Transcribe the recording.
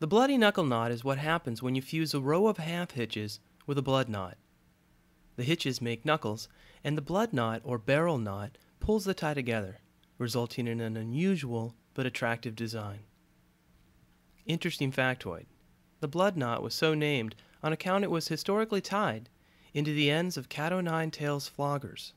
The bloody knuckle knot is what happens when you fuse a row of half hitches with a blood knot. The hitches make knuckles, and the blood knot or barrel knot pulls the tie together, resulting in an unusual but attractive design. Interesting factoid: the blood knot was so named on account it was historically tied into the ends of cat-o'-nine tails floggers.